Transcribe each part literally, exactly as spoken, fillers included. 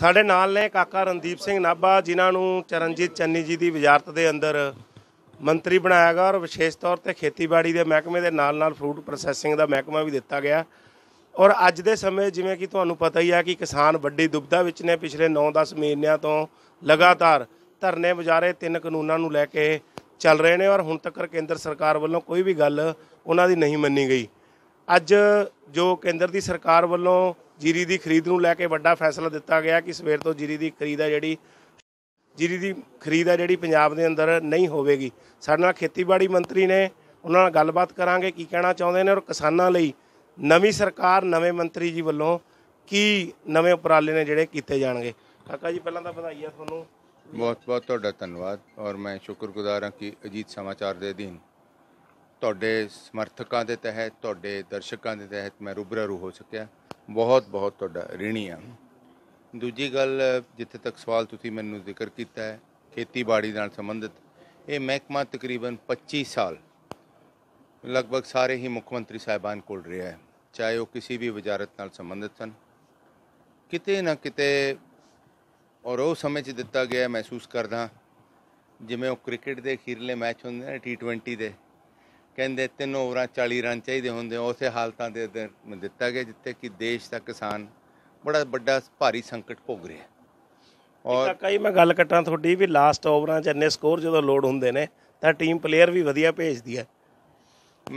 साढ़े नाल ने काका रणदीप सिंह नाभा जिन्हों चरणजीत चन्नी जी की वजारत के अंदर मंत्री बनाया गया और विशेष तौर पर खेतीबाड़ी के महकमे के नाल नाल फ्रूट प्रोसैसिंग का महकमा भी दिता गया। और अज के समय जिमें कि तुहानू पता ही है कि किसान वड्डी दुबधा विच ने पिछले नौ दस महीनों तो लगातार धरने मुजाहरे तीन कानूनों नू लैके चल रहे हैं और हुण तक केंद्र सरकार वालों कोई भी गल उन्हां दी नहीं मन्नी गई। अज जो केंद्र दी सरकार वालों जीरी की खरीद नू लैके वड्डा फैसला दिता गया कि सवेर तो जीरी की खरीद है जी जीरी की खरीद है जी पंजाब के अंदर नहीं होगी। साडे नाल खेतीबाड़ी मंत्री ने उन्हां नाल गलबात करांगे की कहना चाहुंदे ने और किसानां लई नवीं सरकार नवे मंत्री जी वालों की नवे उपराले ने जिहड़े कीते जाणगे। काका जी पहलां तां बधाई आ तुहानूं, बहुत बहुत तुहाडा धन्नवाद और मैं शुक्रगुजार हाँ कि अजीत समाचार के अधीन तुहाडे समर्थकों के तहत तुहाडे दर्शकों के तहत मैं रूबरू हो सकिया, बहुत बहुत तुहाडा ऋणी हाँ। दूजी गल जिथे तक सवाल तुसीं मैनूं जिक्र कीता है खेतीबाड़ी नाल संबंधित, ये महकमा तकरीबन पच्चीस साल लगभग सारे ही मुख्यमंत्री साहिबान कोल रहा है, चाहे वह किसी भी वजारत नाल संबंधित सन। किते ना किते और वो समय च दिता गया महसूस करदा जिमें वह क्रिकेट के अखीरले मैच होंदे ने टी ट्वेंटी के, कहिंदे तीन ओवर चाली रन चाहिए होंदे, उस हालतां दे दिता गया जिते कि देश का किसान बड़ा बड़ा भारी संकट भोग रहा है। और कई मैं गल कटां थोड़ी भी लास्ट ओवर इन्ने स्कोर जो लोड होंदे ने तां टीम प्लेयर भी वधिया भेजदी है।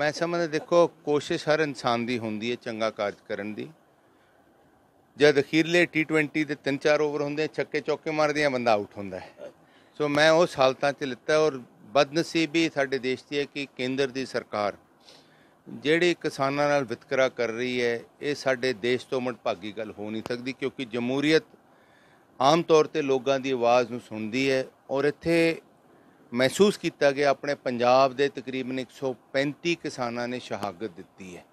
मैं समझदा देखो कोशिश हर इंसान की होंदी है चंगा कार्ज करन दी, जब अखीरले टी ट्वेंटी के तीन चार ओवर होंदे छक्के चौके मारदियां बंदा आउट होंदा है। सो मैं उस हालतां च लिता और बदनसीबी साडे देश की है कि केंद्र की सरकार जिहड़ी किसानां नाल वितकरा कर रही है, ये साडे देश तो मदभागी गल हो नहीं सकती क्योंकि जमहूरीयत आम तौर पर लोगों की आवाज़ नूं सुनदी है। और इत्थे महसूस किया गया अपने पंजाब के तकरीबन एक सौ पैंती किसानों ने शहादत दी है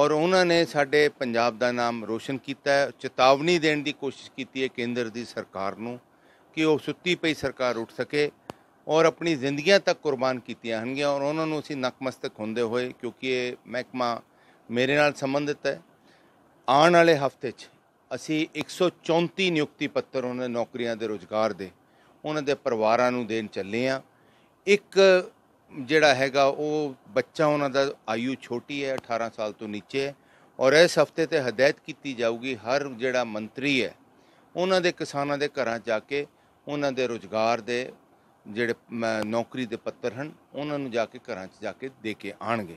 और उन्होंने साडे पंजाब का नाम रोशन किया। चेतावनी देने की कोशिश की है केंद्र की सरकार नूं कि वह सुती पई सरकार उठ सके और अपनी जिंदगियां तक कुर्बान कीतियां हनगियां और उन्होंने असीं नकमस्तक होंदे होए, क्योंकि ये महकमा मेरे नाल संबंधित है। आने वाले हफ्ते असीं एक सौ चौंती नियुक्ति पत्र उन्होंने नौकरियां दे रोजगार दे उन्होंने परिवारों को देन चले हाँ। एक जोड़ा है वो बच्चा उन्होंने आयु छोटी है अठारह साल तो नीचे है और इस हफ्ते तो हदायत की जाऊगी हर जोड़ा मंत्री है उन्होंने किसानों के घर जाके उन्होंने रोजगार के जोड़े नौकरी के पत्र हैं उन्होंने जाके घर जाके दे के आएंगे।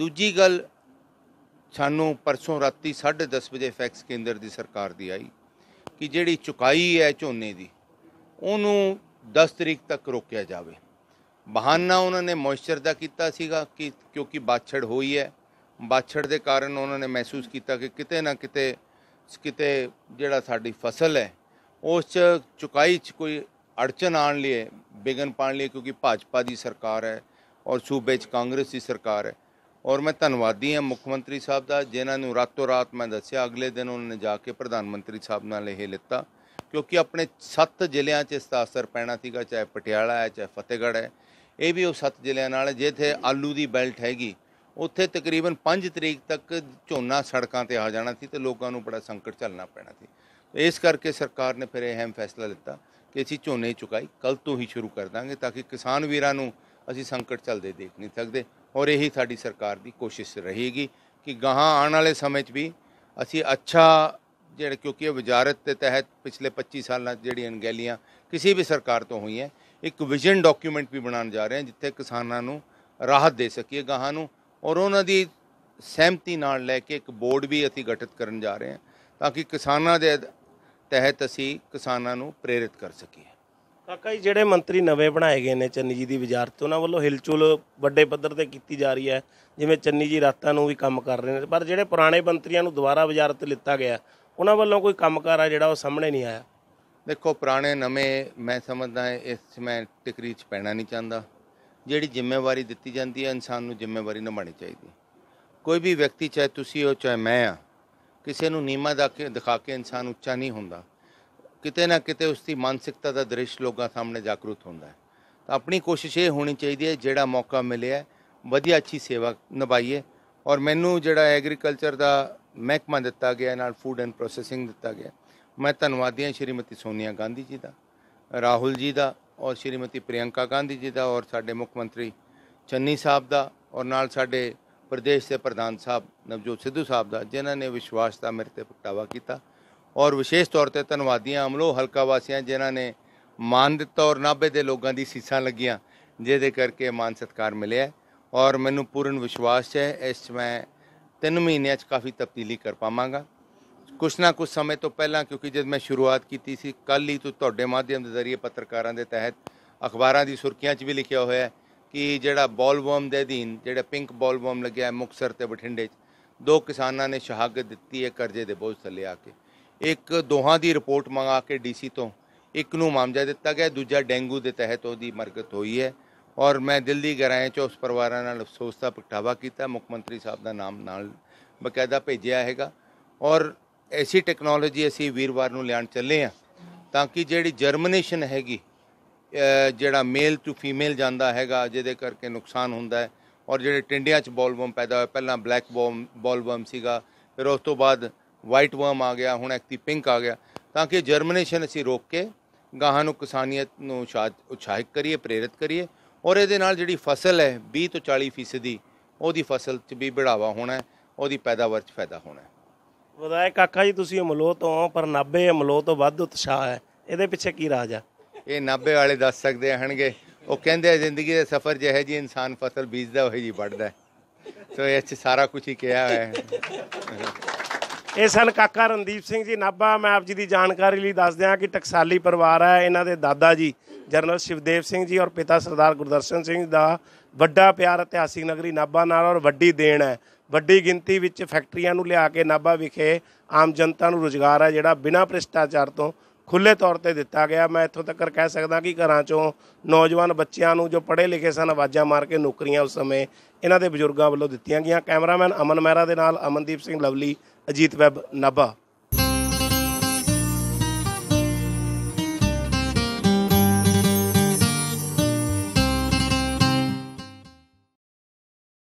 दूजी गल सानू परसों राती साढ़े दस बजे फैक्स केंद्र की सरकार की आई कि जी चुकाई है झोने की उन्होंने दस तरीक तक रोकया जाए। बहाना उन्होंने मॉइस्चर का किया सीगा कि क्योंकि बाछड़ हुई है, बाछड़ के कारण उन्होंने महसूस किया कि किते ना किते किते जिहड़ा साडी फसल है उस चुकाई च कोई अड़चन आने लिए विघन पाने लिए, क्योंकि भाजपा की सरकार है और सूबे कांग्रेस की सरकार है। और मैं धन्नवादी हाँ मुख्यमंत्री साहब का जिन्होंने रातों रात मैं दस्या अगले दिन उन्होंने जाके प्रधानमंत्री साहब नाल यह लिता क्योंकि अपने सत्त जिलों से इसका असर पैना सीगा, चाहे पटियाला है चाहे फतेहगढ़ है, ये भी वो सत्त जिलों जिथे आलू की बैल्ट हैगी उत्थे तकरीबन पाँच तरीक तक झोना सड़कों पर आ जाना सी तो लोगों को बड़ा संकट झलना पैना सी। तो इस करके सरकार ने फिर अहम फैसला लिता कि असी झोने चुकाई कल तो ही शुरू कर देंगे ताकि किसान वीरां नूं असी संकट चलते देख नहीं सकते। और यही साडी सरकार की कोशिश रहेगी कि गाहां आने वाले समय भी असी अच्छा जिहड़े क्योंकि वजारत के तहत पिछले पच्चीस साल जिहड़ी अनगैलियां किसी भी सरकार तो हुई हैं, एक विजन डॉक्यूमेंट भी बनाने जा रहे हैं जिथे किसानों नूं राहत दे सकीए गाहां नूं और उन्हां दी सहमति नाल लैके एक बोर्ड भी असीं गठित करन जा रहे हैं ताकि किसानों के तहत असी किसानों नूं प्रेरित कर सकीए। काका जी जिहड़े मंत्री नवे बनाए गए हैं चन्नी जी की वजारत उन्हां वल्लों हिलचुल वड्डे पद्धर ते कीती जा रही है, जिवें चन्नी जी रातां नूं भी काम कर रहे हैं, पर जिहड़े पुराने मंत्रियां नूं दुबारा वजारत लिता गया उन्हां वालों कोई कामकारा जिहड़ा वो सामने नहीं आया। देखो पुराने नवें मैं समझदा इस मैं टिकरी च पैना नहीं चाहता, जिहड़ी जिम्मेवारी दित्ती जाती है इंसान नूं जिम्मेवारी निभानी चाहिए। कोई भी व्यक्ति चाहे तुसीं हो चाहे मैं हाँ किसी नूं नीमा दिखा के इंसान उच्चा नहीं होंदा, किते ना किते उसकी मानसिकता का दृश्य लोगों सामने जागरूक होंदा है। तो अपनी कोशिश ये होनी चाहिए है जिहड़ा मौका मिले है वधिया अच्छी सेवा निभाइए। और मैनू जिहड़ा एग्रीकल्चर का महकमा दिता गया फूड एंड प्रोसैसिंग दिता गया मैं धनवादी हाँ श्रीमती सोनिया गांधी जी का, राहुल जी का और श्रीमती प्रियंका गांधी जी का और साडे मुख मंत्री चन्नी साहब का और नाल साडे प्रदेश के प्रधान साहब नवजोत सिद्धू साहब का, जिन्होंने विश्वास का मेरे ते प्रगटावा किया। और विशेष तौर पर धनवादी हाँ अमलो हलका वासियां जिन्होंने मान दिता और नाभे के लोगों की सीसां लगियां, जिहदे करके मान सत्कार मिले और मैनू पूर्ण विश्वास है इस मैं तीन महीनों काफ़ी तब्दीली कर पावांगा। कुछ ना कुछ समय तो पहला, क्योंकि जब मैं शुरुआत की सी कल ही तो तुहाडे माध्यम के जरिए पत्रकारां दे तहत अखबारों की सुर्खियां भी लिखा होया है कि जिहड़ा बॉलवर्म के अधीन जिहड़ा पिंक बॉलवर्म लग्या है मुक्तसर ते बठिंडे दो किसानों ने शहादत दी है करजे के बोझ थले आके। एक दोहां की रिपोर्ट मंगा के डी सी तो एक नूं मामजा दिता गया, दूजा डेंगू के तहत उसकी मरगत हुई है। और मैं दिल की गहराई चो उस परिवार नाल अफसोस का प्रगटावा किया, मुख्य मंत्री साहब का नाम नाल बकायदा भेजिया हैगा। और ऐसी टैक्नोलॉजी असी वीरवार नूं लियाण चले हाँ ताकि जिहड़ी जर्मिनेशन हैगी जिहड़ा मेल टू फीमेल जांदा हैगा जिहदे करके नुकसान हुंदा है। और जिहड़े टिंडियां च बॉलवर्म पैदा होया, पहला ब्लैक बॉम बॉलवर्म सीगा, फिर उस तो बाद वाइट वर्म आ गया, हुण एक्ती पिंक आ गया, ताकि जर्मिनेशन असी रोक के गाहां नूं किसानियत नूं उत्साहित करिए, प्रेरित करिए। और ये जी फसल है बीस तो चालीस फीसदी वही फसल भी बढ़ावा होना है, वो पैदावार फायदा होना है। विधायक काका जी तुसीं अमलो तो पर नाभे अमलो तो वध उत्साह है, ये पिछे की राज है? ये नाभे वाले दस सकते हैं गे, वो कहिंदे जिंदगी का सफर जो है जी इंसान फसल बीजदा हो जी बढ़ता है, तो इस सारा कुछ ही कहा है। ਇਹ ਸਨ ਕਾਕਾ ਰਣਦੀਪ ਸਿੰਘ ਜੀ ਨਾਭਾ। मैं आप जी की जानकारी लिए दस दियाँ कि टकसाली परिवार है, इन्हों के दादा जी जनरल शिवदेव सिंह जी और पिता सरदार गुरदर्शन सिंह का ਵੱਡਾ प्यार इतिहासिक नगरी नाभा नाल और ਵੱਡੀ देन है। ਵੱਡੀ गिनती ਵਿੱਚ ਫੈਕਟਰੀਆਂ ਨੂੰ ਲਿਆ ਕੇ ਨਾਭਾ ਵਿਖੇ आम जनता ਨੂੰ ਰੁਜ਼ਗਾਰ है ਜਿਹੜਾ बिना ਭ੍ਰਿਸ਼ਟਾਚਾਰ ਤੋਂ खुले तौर पर दिता गया। मैं इतों तक कह सकता कि घर चो नौजवान बच्चों जो पढ़े लिखे सन आवाज़ा मार के नौकरियां उस समय इन्हों के बजुर्गों वालों दिखाई गई। कैमरामैन अमन मेहरा के नाल अमनदीप सिंह लवली, अजीत वैब, नाभा।